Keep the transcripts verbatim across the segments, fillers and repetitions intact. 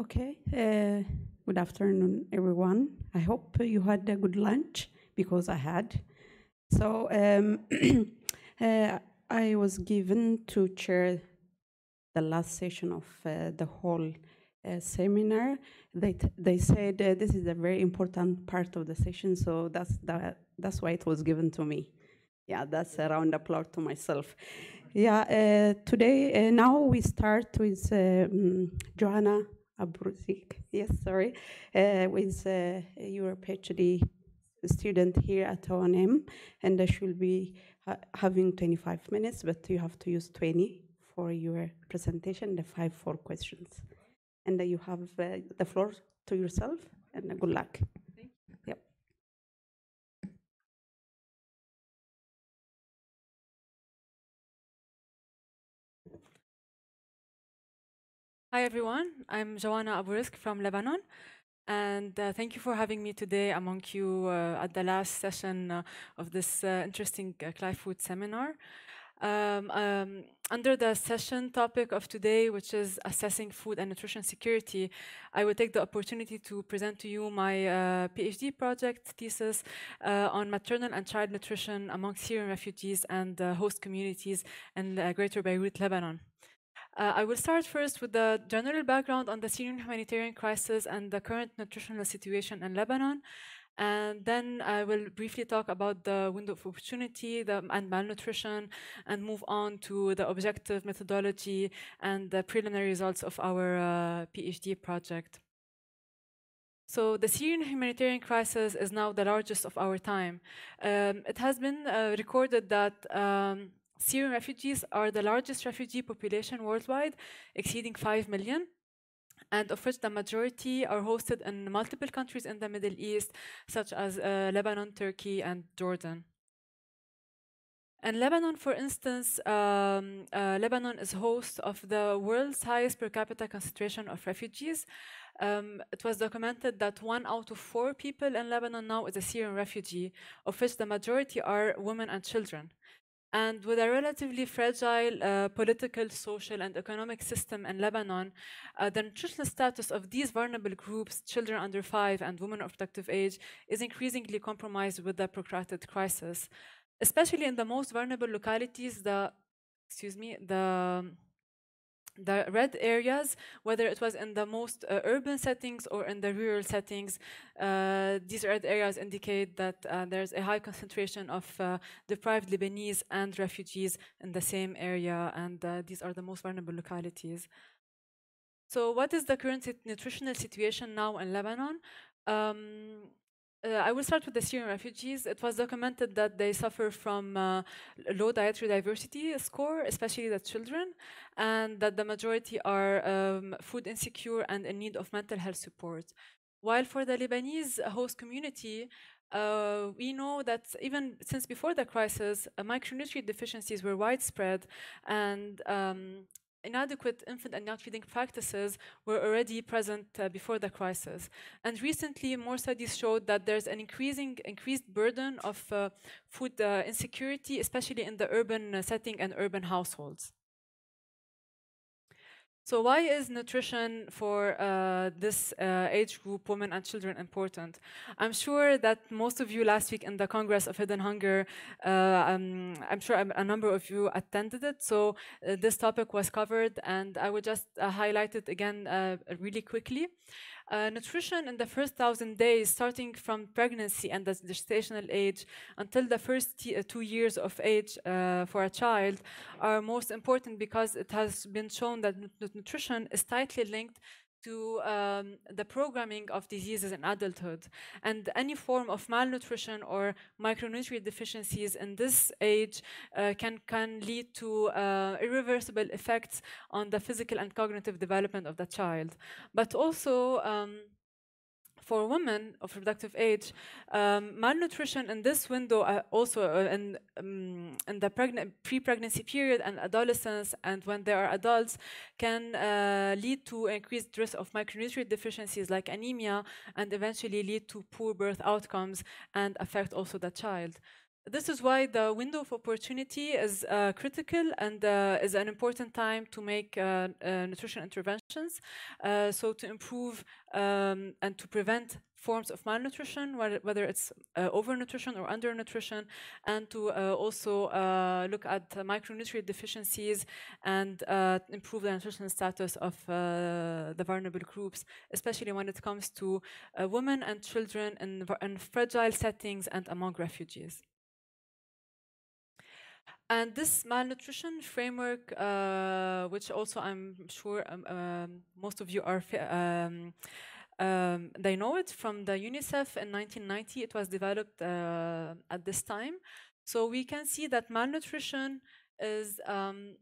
Okay, uh, good afternoon, everyone. I hope you had a good lunch, because I had. So um, uh, I was given to chair the last session of uh, the whole uh, seminar. They, t they said uh, this is a very important part of the session, so that's, the, that's why it was given to me. Yeah, that's a round applause to myself. Yeah, uh, today, uh, now we start with um, Joana Abou-Rizk, yes, sorry, uh, with uh, your PhD student here at O N M, and I should be ha having twenty-five minutes, but you have to use twenty for your presentation, the five for questions. And uh, you have uh, the floor to yourself, and uh, good luck. Thank you. Yep. Hi everyone, I'm Joana Abou-Rizk from Lebanon, and uh, thank you for having me today among you uh, at the last session uh, of this uh, interesting uh, CLIFOOD seminar. Um, um, under the session topic of today, which is assessing food and nutrition security, I will take the opportunity to present to you my uh, PhD project thesis uh, on maternal and child nutrition among Syrian refugees and uh, host communities in uh, Greater Beirut, Lebanon. Uh, I will start first with the general background on the Syrian humanitarian crisis and the current nutritional situation in Lebanon, and then I will briefly talk about the window of opportunity the, and malnutrition, and move on to the objective methodology and the preliminary results of our uh, PhD project. So the Syrian humanitarian crisis is now the largest of our time. Um, it has been uh, recorded that um, Syrian refugees are the largest refugee population worldwide, exceeding five million, and of which the majority are hosted in multiple countries in the Middle East, such as uh, Lebanon, Turkey, and Jordan. In Lebanon, for instance, um, uh, Lebanon is host of the world's highest per capita concentration of refugees. Um, it was documented that one out of four people in Lebanon now is a Syrian refugee, of which the majority are women and children. And with a relatively fragile uh, political, social, and economic system in Lebanon, uh, the nutritional status of these vulnerable groups, children under five and women of productive age, is increasingly compromised with the protracted crisis. Especially in the most vulnerable localities, the, excuse me, the, the red areas, whether it was in the most uh, urban settings or in the rural settings, Uh, these red areas indicate that uh, there's a high concentration of uh, deprived Lebanese and refugees in the same area, and uh, these are the most vulnerable localities. So what is the current sit- nutritional situation now in Lebanon? Um, Uh, I will start with the Syrian refugees. It was documented that they suffer from uh, low dietary diversity score, especially the children, and that the majority are um, food insecure and in need of mental health support. While for the Lebanese host community, Uh, we know that even since before the crisis, uh, micronutrient deficiencies were widespread, and um, inadequate infant and young feeding practices were already present uh, before the crisis. And recently, more studies showed that there's an increasing, increased burden of uh, food uh, insecurity, especially in the urban uh, setting and urban households. So why is nutrition for uh, this uh, age group, women and children, important? I'm sure that most of you last week in the Congress of Hidden Hunger, uh, um, I'm sure a number of you attended it, so uh, this topic was covered, and I would just uh, highlight it again uh, really quickly. Uh, nutrition in the first thousand days, starting from pregnancy and the gestational age until the first uh, two years of age uh, for a child, are most important because it has been shown that nutrition is tightly linked to um, the programming of diseases in adulthood. And any form of malnutrition or micronutrient deficiencies in this age uh, can, can lead to uh, irreversible effects on the physical and cognitive development of the child. But also, um, for women of reproductive age, um, malnutrition in this window, uh, also uh, in, um, in the pre-pregnancy period and adolescence, and when they are adults, can uh, lead to increased risk of micronutrient deficiencies like anemia, and eventually lead to poor birth outcomes and affect also the child. This is why the window of opportunity is uh, critical and uh, is an important time to make uh, uh, nutrition interventions, uh, so to improve um, and to prevent forms of malnutrition, whether, whether it's uh, overnutrition or undernutrition, and to uh, also uh, look at uh, micronutrient deficiencies and uh, improve the nutritional status of uh, the vulnerable groups, especially when it comes to uh, women and children in, in fragile settings and among refugees. And this malnutrition framework, uh, which also I'm sure um, um, most of you are um, um, they know it from the UNICEF in nineteen ninety. It was developed uh, at this time. So we can see that malnutrition is um,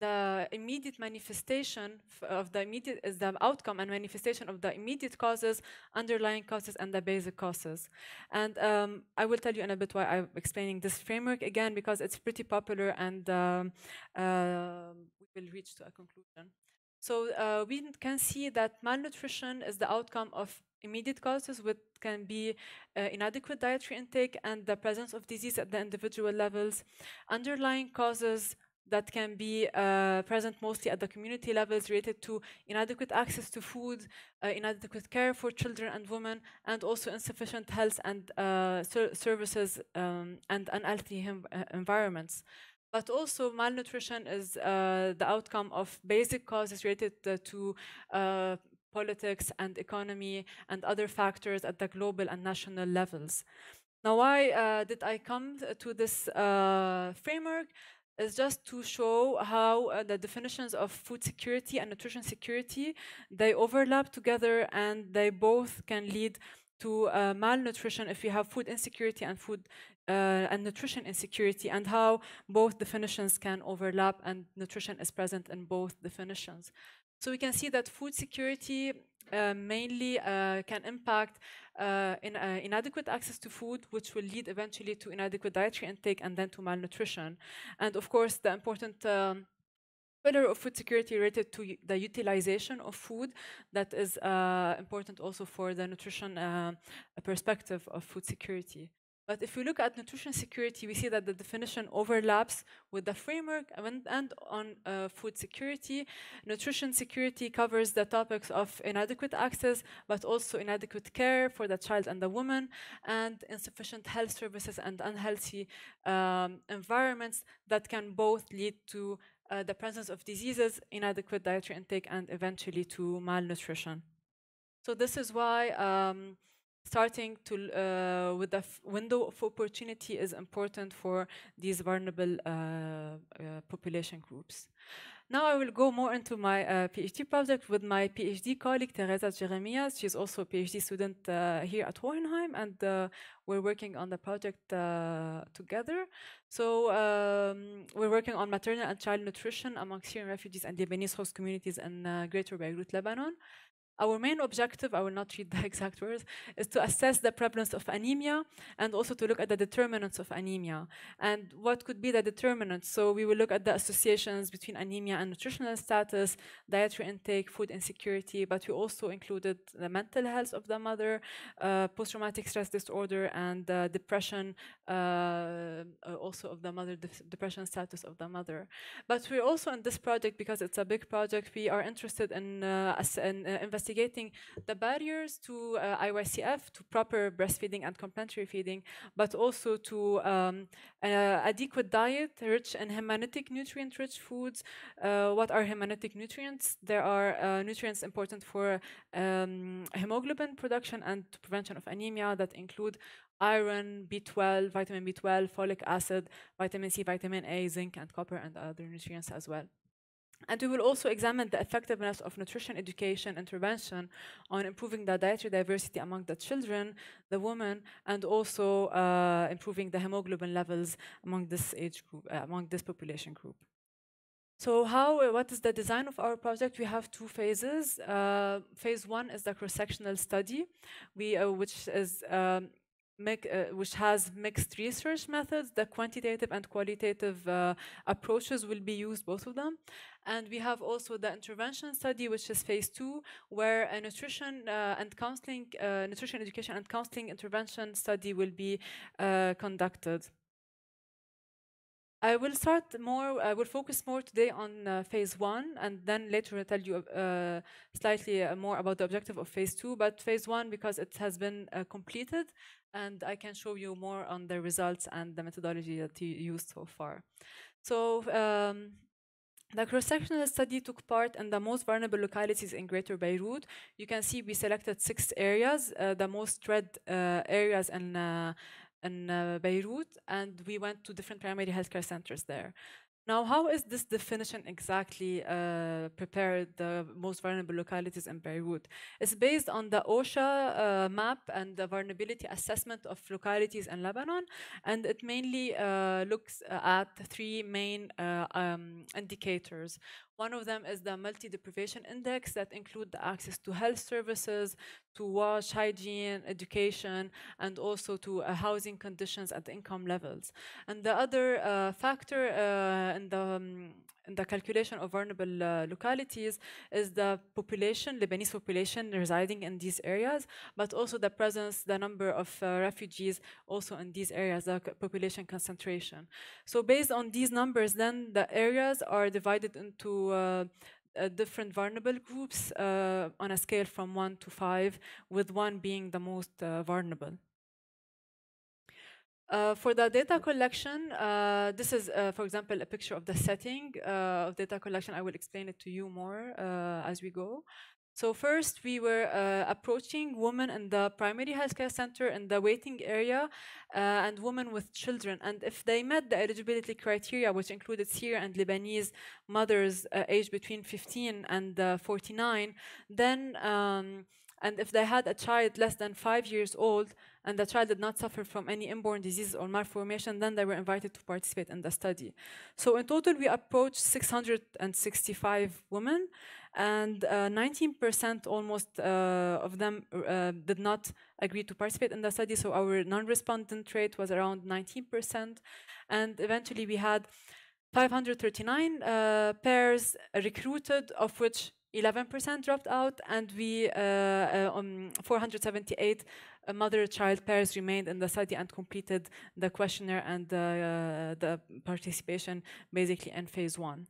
the immediate manifestation of the immediate is the outcome and manifestation of the immediate causes, underlying causes, and the basic causes. And um, I will tell you in a bit why I'm explaining this framework again, because it's pretty popular and um, uh, we will reach to a conclusion. So uh, we can see that malnutrition is the outcome of immediate causes, which can be uh, inadequate dietary intake and the presence of disease at the individual levels. Underlying causes that can be uh, present mostly at the community levels, related to inadequate access to food, uh, inadequate care for children and women, and also insufficient health and uh, ser services um, and unhealthy environments. But also malnutrition is uh, the outcome of basic causes related uh, to uh, politics and economy and other factors at the global and national levels. Now, why uh, did I come to this uh, framework? Is just to show how uh, the definitions of food security and nutrition security, they overlap together, and they both can lead to uh, malnutrition if we have food insecurity and food uh, and nutrition insecurity, and how both definitions can overlap and nutrition is present in both definitions. So we can see that food security uh, mainly uh, can impact Uh, in, uh, inadequate access to food, which will lead eventually to inadequate dietary intake and then to malnutrition. And of course, the important um, pillar of food security related to the utilization of food, that is uh, important also for the nutrition uh, perspective of food security. But if we look at nutrition security, we see that the definition overlaps with the framework. And on uh, food security, nutrition security covers the topics of inadequate access, but also inadequate care for the child and the woman, and insufficient health services and unhealthy um, environments that can both lead to uh, the presence of diseases, inadequate dietary intake, and eventually to malnutrition. So this is why um, starting to, uh, with the f window of opportunity is important for these vulnerable uh, uh, population groups. Now I will go more into my uh, PhD project with my PhD colleague, Teresa Jeremias. She's also a PhD student uh, here at Hohenheim, and uh, we're working on the project uh, together. So um, we're working on maternal and child nutrition among Syrian refugees and Lebanese host communities in uh, Greater Beirut, Lebanon. Our main objective, I will not read the exact words, is to assess the prevalence of anemia and also to look at the determinants of anemia. And what could be the determinants? So we will look at the associations between anemia and nutritional status, dietary intake, food insecurity, but we also included the mental health of the mother, uh, post-traumatic stress disorder, and uh, depression, uh, also of the mother, de depression status of the mother. But we're also in this project, because it's a big project, we are interested in uh, in, uh, investigating Investigating the barriers to uh, I Y C F, to proper breastfeeding and complementary feeding, but also to um, uh, adequate diet, rich in hemolytic nutrient-rich foods. Uh, what are hemolytic nutrients? There are uh, nutrients important for um, hemoglobin production and prevention of anemia that include iron, B twelve, vitamin B twelve, folic acid, vitamin C, vitamin A, zinc, and copper, and other nutrients as well. And we will also examine the effectiveness of nutrition education intervention on improving the dietary diversity among the children, the women, and also uh, improving the hemoglobin levels among this age group, uh, among this population group. So how, uh, what is the design of our project? We have two phases. Uh, phase one is the cross-sectional study, we, uh, which is um, Make, uh, which has mixed research methods. The quantitative and qualitative uh, approaches will be used, both of them. And we have also the intervention study, which is phase two, where a nutrition uh, and counseling, uh, nutrition education and counseling intervention study will be uh, conducted. I will start more, I will focus more today on uh, phase one, and then later I'll tell you uh, slightly uh, more about the objective of phase two, but phase one, because it has been uh, completed, and I can show you more on the results and the methodology that you used so far. So, um, the cross-sectional study took part in the most vulnerable localities in Greater Beirut. You can see we selected six areas, uh, the most red uh, areas in uh, in uh, Beirut, and we went to different primary healthcare centers there. Now, how is this definition exactly uh, prepared, the most vulnerable localities in Beirut? It's based on the OSHA uh, map and the vulnerability assessment of localities in Lebanon, and it mainly uh, looks at three main uh, um, indicators. One of them is the multi-deprivation index that includes the access to health services, to wash, hygiene, education, and also to uh, housing conditions at the income levels. And the other uh, factor uh, in the um, in the calculation of vulnerable uh, localities is the population, Lebanese population residing in these areas, but also the presence, the number of uh, refugees also in these areas, the population concentration. So based on these numbers, then the areas are divided into uh, Uh, different vulnerable groups uh, on a scale from one to five, with one being the most uh, vulnerable. Uh, for the data collection, uh, this is, uh, for example, a picture of the setting uh, of data collection. I will explain it to you more uh, as we go. So first, we were uh, approaching women in the primary healthcare center in the waiting area uh, and women with children. And if they met the eligibility criteria, which included Syrian and Lebanese mothers uh, aged between fifteen and forty-nine, then, um, and if they had a child less than five years old, and the child did not suffer from any inborn disease or malformation, then they were invited to participate in the study. So in total, we approached six hundred sixty-five women, and nineteen percent uh, almost uh, of them uh, did not agree to participate in the study. So our non-respondent rate was around nineteen percent. And eventually we had five hundred thirty-nine uh, pairs recruited, of which eleven percent dropped out, and we uh, uh, um, four hundred seventy-eight uh, mother-child pairs remained in the study and completed the questionnaire and uh, uh, the participation basically in phase one.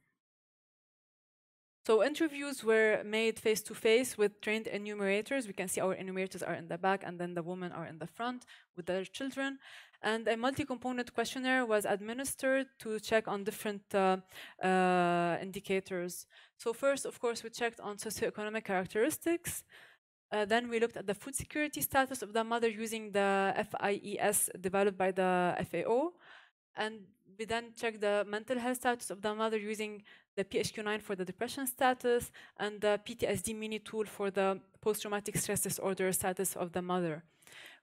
So interviews were made face-to-face with trained enumerators. We can see our enumerators are in the back, and then the women are in the front with their children. And a multi-component questionnaire was administered to check on different uh, uh, indicators. So first, of course, we checked on socioeconomic characteristics. Uh, then we looked at the food security status of the mother using the FIES developed by the F A O. And we then checked the mental health status of the mother using the P H Q nine for the depression status, and the P T S D mini tool for the post-traumatic stress disorder status of the mother.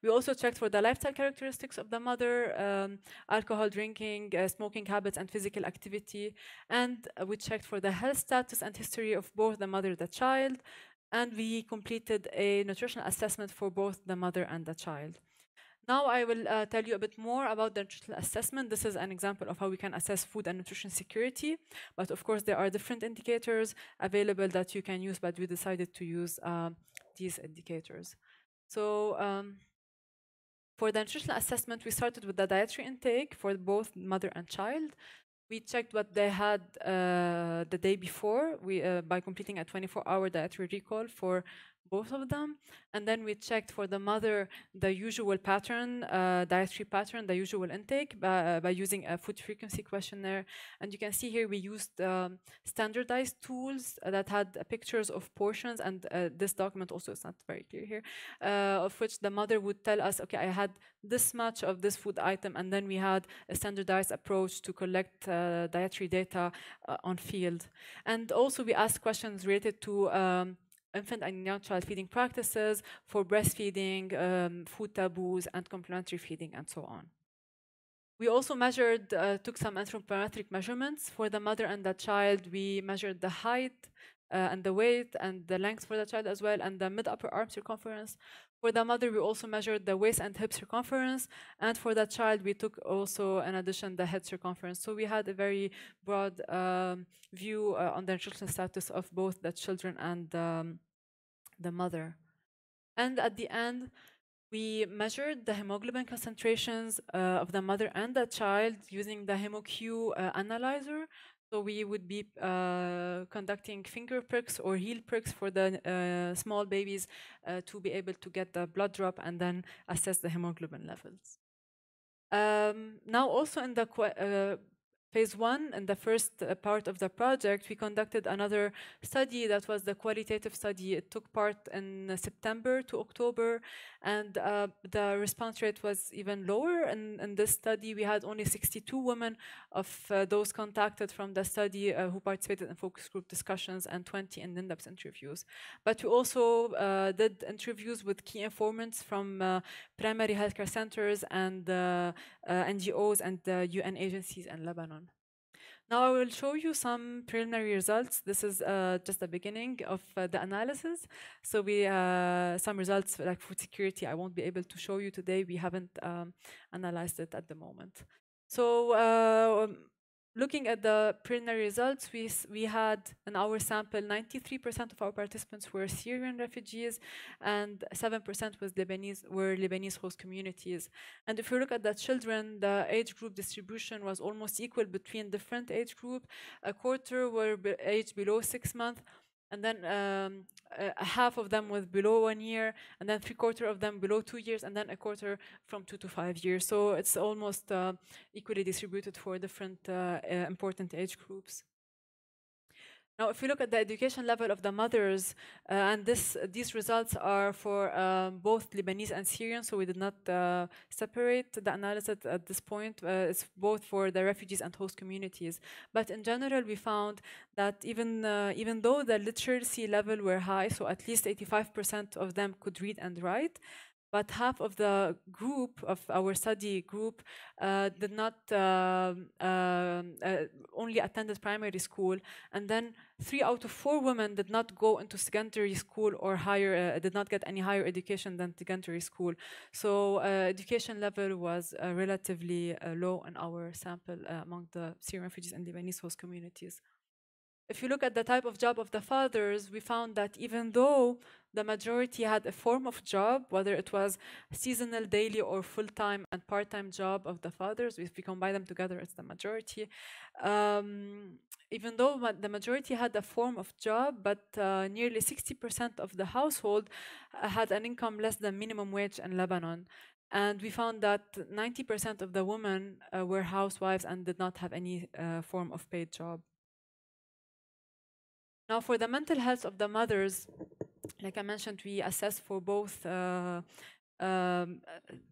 We also checked for the lifestyle characteristics of the mother, um, alcohol drinking, uh, smoking habits, and physical activity. And uh, we checked for the health status and history of both the mother and the child. And we completed a nutritional assessment for both the mother and the child. Now I will uh, tell you a bit more about the nutritional assessment. This is an example of how we can assess food and nutrition security. But of course, there are different indicators available that you can use, but we decided to use uh, these indicators. So um, for the nutritional assessment, we started with the dietary intake for both mother and child. We checked what they had uh, the day before we, uh, by completing a twenty-four hour dietary recall for both of them. And then we checked for the mother the usual pattern, uh, dietary pattern, the usual intake by, uh, by using a food frequency questionnaire. And you can see here we used um, standardized tools that had uh, pictures of portions, and uh, this document also is not very clear here, uh, of which the mother would tell us, okay, I had this much of this food item, and then we had a standardized approach to collect uh, dietary data uh, on field. And also we asked questions related to um, infant and young child feeding practices, for breastfeeding, um, food taboos, and complementary feeding, and so on. We also measured, uh, took some anthropometric measurements for the mother and the child. We measured the height uh, and the weight and the length for the child as well, and the mid-upper arm circumference. For the mother, we also measured the waist and hip circumference, and for the child, we took also, in addition, the head circumference. So we had a very broad um, view uh, on the nutritional status of both the children and um, the mother. And at the end, We measured the hemoglobin concentrations uh, of the mother and the child using the HemoCue uh, analyzer. So we would be uh, conducting finger pricks or heel pricks for the uh, small babies uh, to be able to get the blood drop and then assess the hemoglobin levels. Um, now also in the uh, phase one, in the first uh, part of the project, we conducted another study that was the qualitative study. It took part in uh, September to October, and uh, the response rate was even lower. And in this study, we had only sixty-two women of uh, those contacted from the study uh, who participated in focus group discussions and twenty in in-depth interviews. But we also uh, did interviews with key informants from uh, primary healthcare centers and uh, uh, N G Os and uh, U N agencies in Lebanon. Now I will show you some preliminary results. This is uh, just the beginning of uh, the analysis. So we uh, some results like food security I won't be able to show you today. We haven't um, analyzed it at the moment. So uh, looking at the preliminary results, we, we had in our sample ninety-three percent of our participants were Syrian refugees and seven percent was Lebanese, were Lebanese host communities. And if you look at the children, the age group distribution was almost equal between different age groups. A quarter were be aged below six months, and then um, uh, half of them was below one year, and then three quarter of them below two years, and then a quarter from two to five years. So it's almost uh, equally distributed for different uh, uh, important age groups. Now, if you look at the education level of the mothers, uh, and this, these results are for um, both Lebanese and Syrian, so we did not uh, separate the analysis at this point. Uh, it's both for the refugees and host communities. But in general, we found that even, uh, even though the literacy level were high, so at least eighty-five percent of them could read and write, but half of the group of our study group uh, did not uh, uh, uh, only attended primary school, and then three out of four women did not go into secondary school or higher, uh, did not get any higher education than secondary school. So uh, education level was uh, relatively uh, low in our sample uh, among the Syrian refugees and Lebanese host communities. If you look at the type of job of the fathers, we found that even though the majority had a form of job, whether it was seasonal, daily, or full-time and part-time job of the fathers, if we combine them together, it's the majority. Um, even though ma the majority had a form of job, but uh, nearly sixty percent of the household uh, had an income less than minimum wage in Lebanon. And we found that ninety percent of the women uh, were housewives and did not have any uh, form of paid job. Now, for the mental health of the mothers, like I mentioned, we assess for both uh, um,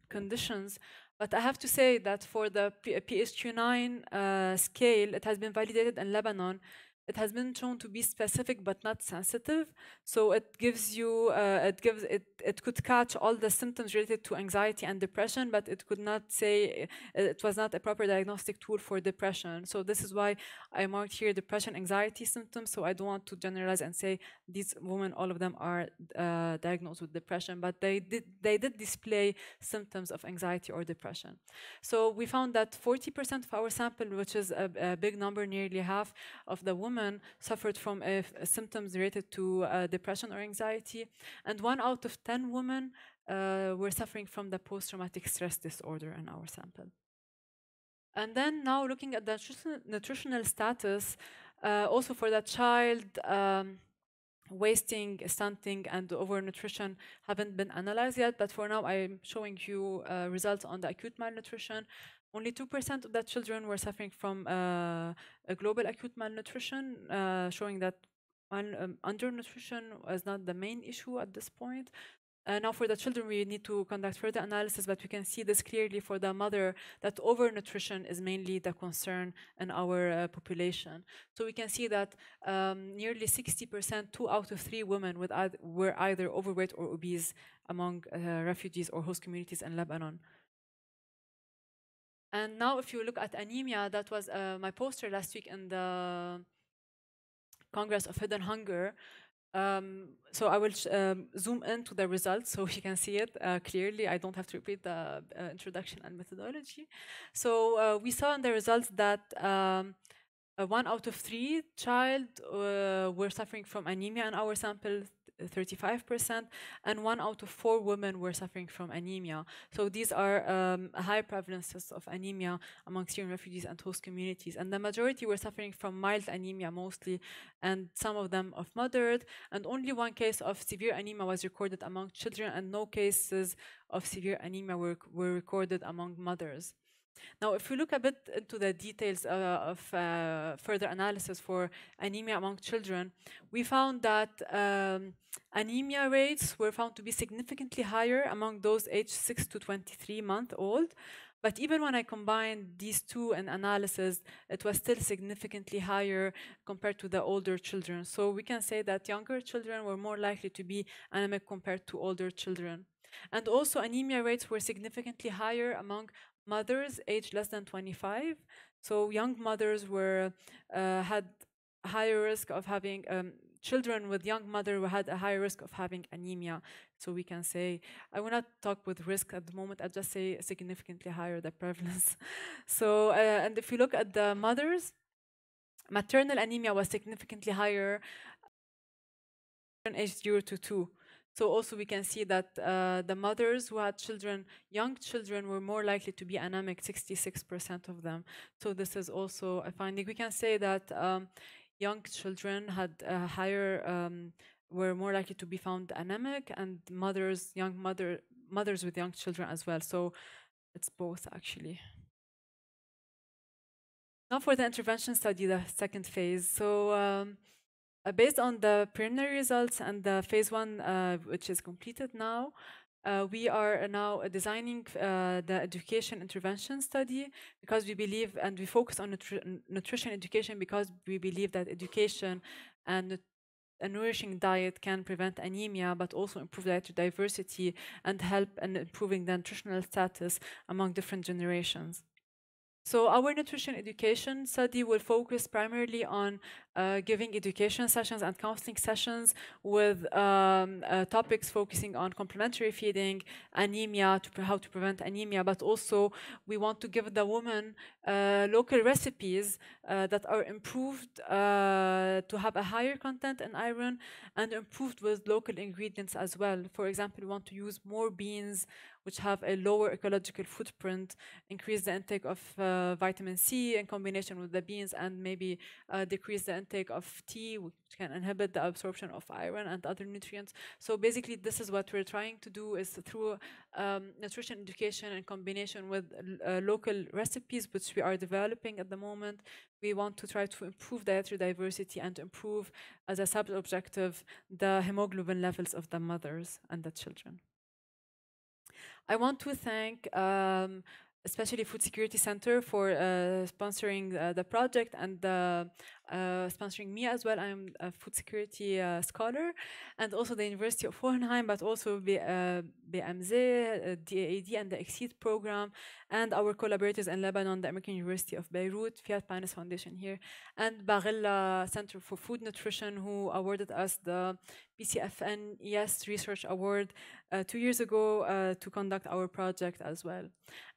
conditions. But I have to say that for the P H Q nine uh, scale, it has been validated in Lebanon. It has been shown to be specific but not sensitive, so it gives you, uh, it gives, it, it could catch all the symptoms related to anxiety and depression, but it could not say, it was not a proper diagnostic tool for depression. So this is why I marked here depression, anxiety symptoms, so I don't want to generalize and say these women, all of them are uh, diagnosed with depression, but they did, they did display symptoms of anxiety or depression. So we found that forty percent of our sample, which is a, a big number, nearly half of the women, suffered from uh, symptoms related to uh, depression or anxiety, and one out of ten women uh, were suffering from the post-traumatic stress disorder in our sample. And then now looking at the nutritional status, uh, also for the child, um, wasting, stunting, and overnutrition haven't been analyzed yet, but for now I'm showing you uh, results on the acute malnutrition. Only two percent of the children were suffering from uh, a global acute malnutrition, uh, showing that mal um, undernutrition was not the main issue at this point. Uh, now for the children, we need to conduct further analysis, but we can see this clearly for the mother that overnutrition is mainly the concern in our uh, population. So we can see that um, nearly sixty percent, two out of three women with were either overweight or obese among uh, refugees or host communities in Lebanon. And now if you look at anemia, that was uh, my poster last week in the Congress of Hidden Hunger. Um, so I will um, zoom into the results so you can see it uh, clearly. I don't have to repeat the uh, introduction and methodology. So uh, we saw in the results that um, uh, one out of three child uh, were suffering from anemia in our sample. thirty-five percent, and one out of four women were suffering from anemia. So these are um, high prevalences of anemia among Syrian refugees and host communities. And the majority were suffering from mild anemia mostly, and some of them of moderate. And only one case of severe anemia was recorded among children, and no cases of severe anemia were, were recorded among mothers. Now, if we look a bit into the details uh, of uh, further analysis for anemia among children, we found that um, anemia rates were found to be significantly higher among those aged six to twenty-three months old. But even when I combined these two in analysis, it was still significantly higher compared to the older children. So we can say that younger children were more likely to be anemic compared to older children. And also, anemia rates were significantly higher among mothers aged less than twenty-five, so young mothers were uh, had higher risk of having um, children with young mother who had a high risk of having anemia. So we can say, I will not talk with risk at the moment, I'll just say significantly higher the prevalence. So, uh, and if you look at the mothers, maternal anemia was significantly higher in age zero to two. So also we can see that uh, the mothers who had children, young children, were more likely to be anemic, sixty-six percent of them. So this is also a finding. We can say that um, young children had a higher, um, were more likely to be found anemic, and mothers, young mother, mothers with young children as well. So it's both actually. Now for the intervention study, the second phase. So. Um, Uh, based on the preliminary results and the phase one, uh, which is completed now, uh, we are now uh, designing uh, the education intervention study, because we believe, and we focus on nutri nutrition education because we believe that education and a nourishing diet can prevent anemia, but also improve dietary diversity and help in improving the nutritional status among different generations. So our nutrition education study will focus primarily on uh, giving education sessions and counseling sessions with um, uh, topics focusing on complementary feeding, anemia, to how to prevent anemia, but also we want to give the women uh, local recipes uh, that are improved uh, to have a higher content in iron and improved with local ingredients as well. For example, we want to use more beans, which have a lower ecological footprint, increase the intake of uh, vitamin C in combination with the beans, and maybe uh, decrease the intake of tea, which can inhibit the absorption of iron and other nutrients. So basically, this is what we're trying to do, is through um, nutrition education in combination with uh, local recipes, which we are developing at the moment. We want to try to improve dietary diversity and improve, as a sub-objective, the hemoglobin levels of the mothers and the children. I want to thank um, especially Food Security Center for uh, sponsoring uh, the project and uh, uh, sponsoring me as well. I'm a food security uh, scholar, and also the University of Hohenheim, but also B uh, B M Z, uh, D A A D, and the XSEED program, and our collaborators in Lebanon, the American University of Beirut, Fiat Pinus Foundation here, and Barilla Center for Food Nutrition, who awarded us the B C F N YES Research Award uh, two years ago uh, to conduct our project as well.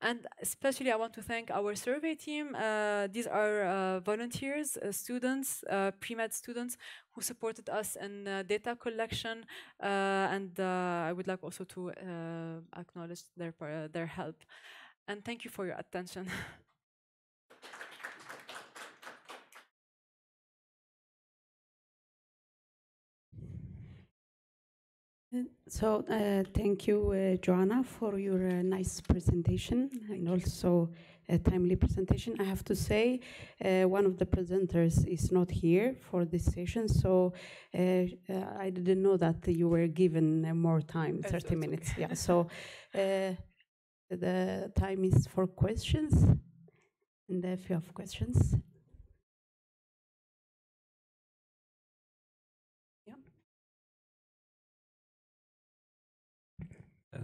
And especially I want to thank our survey team. Uh, these are uh, volunteers, uh, students, uh, pre-med students, who supported us in uh, data collection, uh, and uh, I would like also to uh, acknowledge their, uh, their help. And thank you for your attention. So uh, thank you, uh, Joana, for your uh, nice presentation, and also a timely presentation. I have to say, uh, one of the presenters is not here for this session, so uh, I didn't know that you were given uh, more time, thirty That's minutes. Okay. Yeah. So uh, the time is for questions, and if you have questions.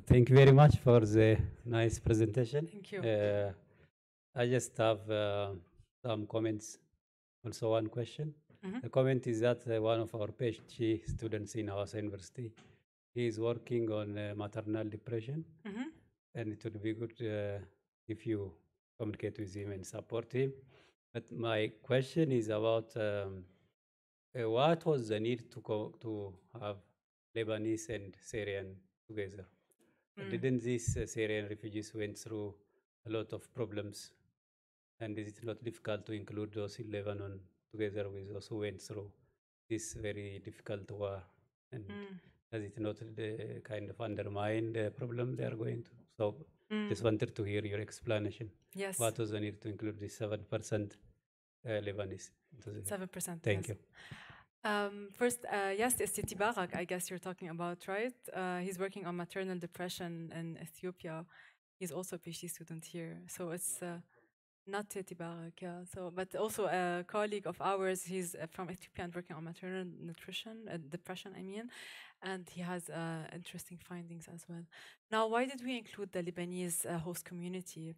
Thank you very much for the nice presentation. Thank you. Uh, I just have uh, some comments, also one question. Mm-hmm. The comment is that uh, one of our PhD students in our university, he is working on uh, maternal depression, mm-hmm. and it would be good uh, if you communicate with him and support him. But my question is about um, uh, what was the need to, co to have Lebanese and Syrian together. Mm. Didn't these uh, Syrian refugees went through a lot of problems? And is it not difficult to include those in Lebanon together with those who went through this very difficult war? And mm. does it not uh, kind of undermine the problem they are going to? So mm. just wanted to hear your explanation. Yes. What was the need to include this seven percent uh, Lebanese? seven percent. Thank yes. you. Um, first, uh, yes, Siti Barak, I guess you're talking about, right? Uh, he's working on maternal depression in Ethiopia. He's also a PhD student here. So it's uh, not Siti Barak, yeah. So, but also a colleague of ours, he's uh, from Ethiopia and working on maternal nutrition, uh, depression, I mean. And he has uh, interesting findings as well. Now, why did we include the Lebanese uh, host community?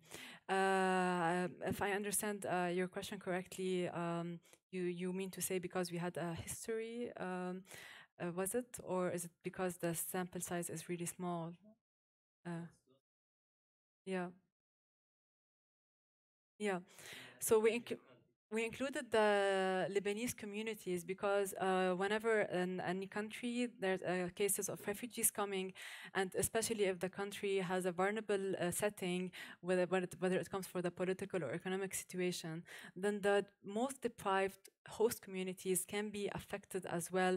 Uh, if I understand uh, your question correctly, um, You, you mean to say because we had a history, um, uh, was it? Or is it because the sample size is really small? Uh, yeah. Yeah. So we, inc we included the Lebanese communities because uh, whenever in any country there's uh, cases of refugees coming, and especially if the country has a vulnerable uh, setting, whether, whether it comes for the political or economic situation, then the most deprived host communities can be affected as well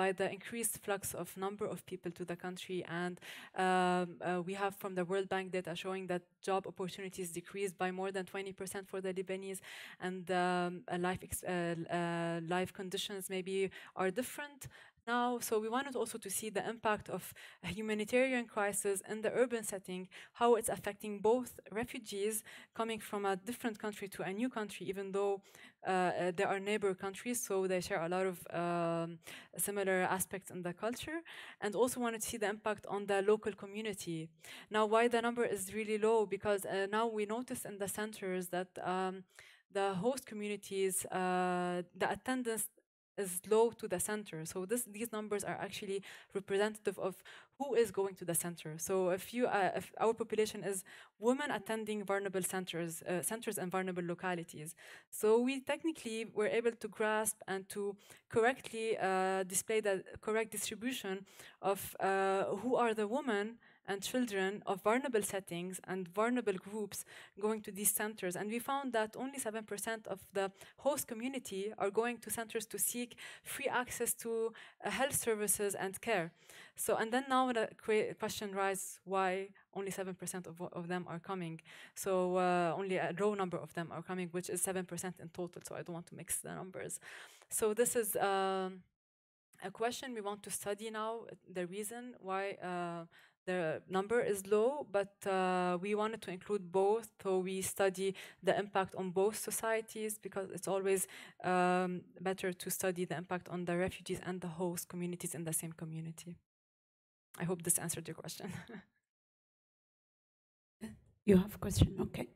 by the increased flux of number of people to the country. And um, uh, we have from the World Bank data showing that job opportunities decreased by more than twenty percent for the Lebanese, and um, uh, life, ex uh, uh, life conditions maybe are different now. So we wanted also to see the impact of a humanitarian crisis in the urban setting, how it's affecting both refugees coming from a different country to a new country, even though uh, they are neighbor countries, so they share a lot of um, similar aspects in the culture, and also wanted to see the impact on the local community. Now, why the number is really low? Because uh, now we notice in the centers that um, the host communities, uh, the attendance is low to the center. So this, these numbers are actually representative of who is going to the center. So if you, uh, if our population is women attending vulnerable centers, uh, centers and vulnerable localities. So we technically were able to grasp and to correctly uh, display the correct distribution of uh, who are the women and children of vulnerable settings and vulnerable groups going to these centers. And we found that only seven percent of the host community are going to centers to seek free access to uh, health services and care. So, and then now the question rises, why only seven percent of, of them are coming? So uh, only a low number of them are coming, which is seven percent in total. So I don't want to mix the numbers. So this is um, a question we want to study now, the reason why uh, the number is low, but uh, we wanted to include both, so we study the impact on both societies, because it's always um, better to study the impact on the refugees and the host communities in the same community. I hope this answered your question. You have a question, okay.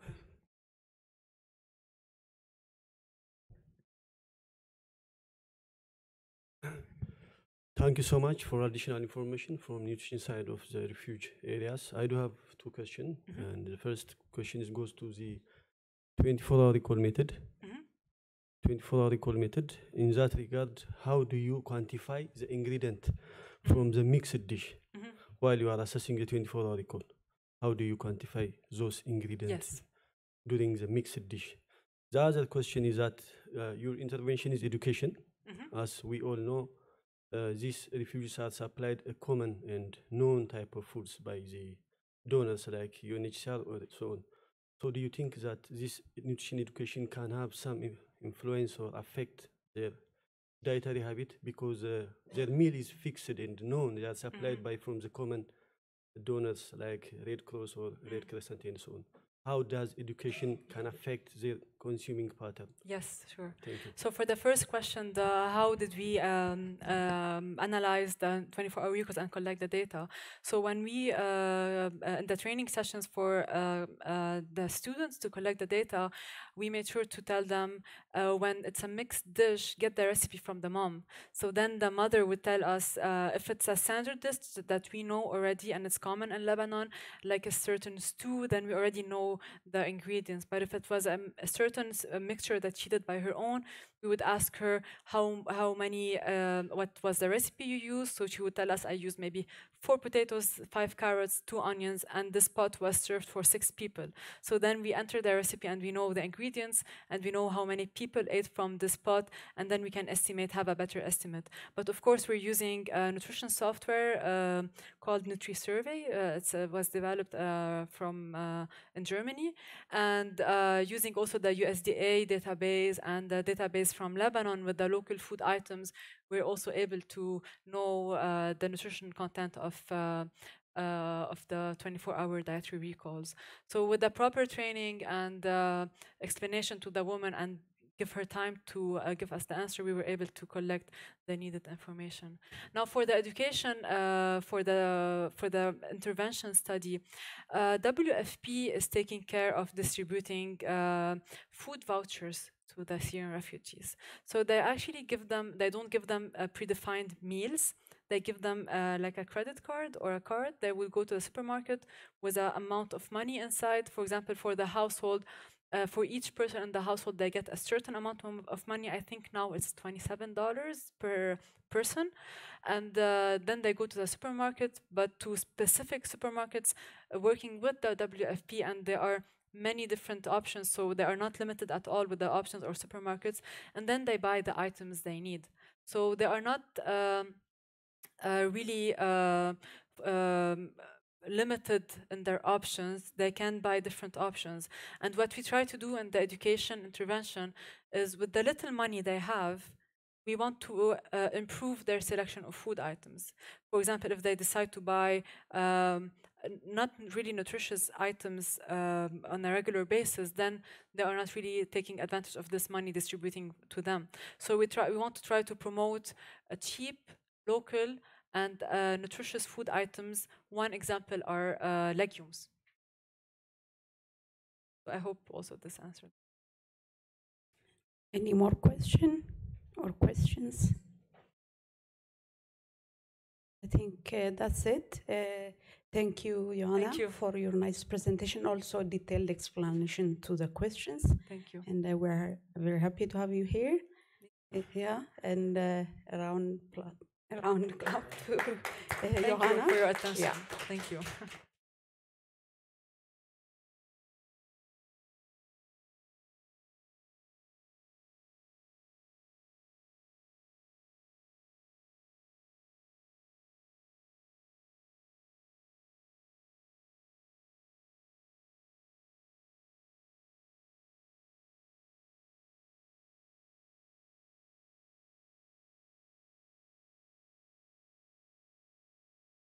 Thank you so much for additional information from nutrition side of the refuge areas. I do have two questions, mm-hmm. and the first question is goes to the twenty-four hour recall method. Mm-hmm. twenty-four hour recall method. In that regard, how do you quantify the ingredient from the mixed dish mm-hmm. while you are assessing the twenty-four hour recall? How do you quantify those ingredients yes. during the mixed dish? The other question is that uh, your intervention is education, mm-hmm. as we all know. Uh, these refugees are supplied a common and known type of foods by the donors like U N H C R or so on. So do you think that this nutrition education can have some influence or affect their dietary habit, because uh, their meal is fixed and known, they are supplied mm-hmm. by from the common donors like Red Cross or Red Crescent and so on? How does education can affect their consuming pattern? Yes, sure. Thank you. So for the first question, the, how did we um, um, analyze the twenty-four hour recalls and collect the data? So when we, uh, uh, in the training sessions for uh, uh, the students to collect the data, we made sure to tell them uh, when it's a mixed dish, get the recipe from the mom. So then the mother would tell us uh, if it's a standard dish that we know already and it's common in Lebanon, like a certain stew, then we already know the ingredients. But if it was a, a certain certain mixture that she did by her own, we would ask her how, how many, um, what was the recipe you used. So she would tell us, I used maybe four potatoes, five carrots, two onions, and this pot was served for six people. So then we enter the recipe and we know the ingredients and we know how many people ate from this pot, and then we can estimate, have a better estimate. But of course, we're using uh, nutrition software uh, called NutriSurvey. Uh, it uh, was developed uh, from uh, in Germany, and uh, using also the U S D A database and the database from Lebanon with the local food items, we're also able to know uh, the nutrition content of uh, Uh, of the twenty-four hour dietary recalls. So with the proper training and uh, explanation to the woman and give her time to uh, give us the answer, we were able to collect the needed information. Now for the education, uh, for, the, for the intervention study, uh, W F P is taking care of distributing uh, food vouchers to the Syrian refugees. So they actually give them, they don't give them uh, predefined meals. They give them uh, like a credit card or a card. They will go to the supermarket with an amount of money inside. For example, for the household, uh, for each person in the household, they get a certain amount of money. I think now it's twenty-seven dollars per person. And uh, then they go to the supermarket, but to specific supermarkets uh, working with the W F P, and they are many different options, so they are not limited at all with the options or supermarkets, and then they buy the items they need. So they are not um, uh, really uh, um, limited in their options. They can buy different options. And what we try to do in the education intervention is with the little money they have, we want to uh, improve their selection of food items. For example, if they decide to buy um, not really nutritious items um, on a regular basis, then they are not really taking advantage of this money distributing to them. So we try, we want to try to promote a cheap, local, and uh, nutritious food items. One example are uh, legumes. I hope also this answered. Any more question or questions? I think uh, that's it. Uh, Thank you, Joana, Thank you. for your nice presentation, also detailed explanation to the questions. Thank you. And uh, we're very happy to have you here. Uh, yeah, and uh, around, around clap to uh, Joana. Thank you for your attention. Yeah. Thank you.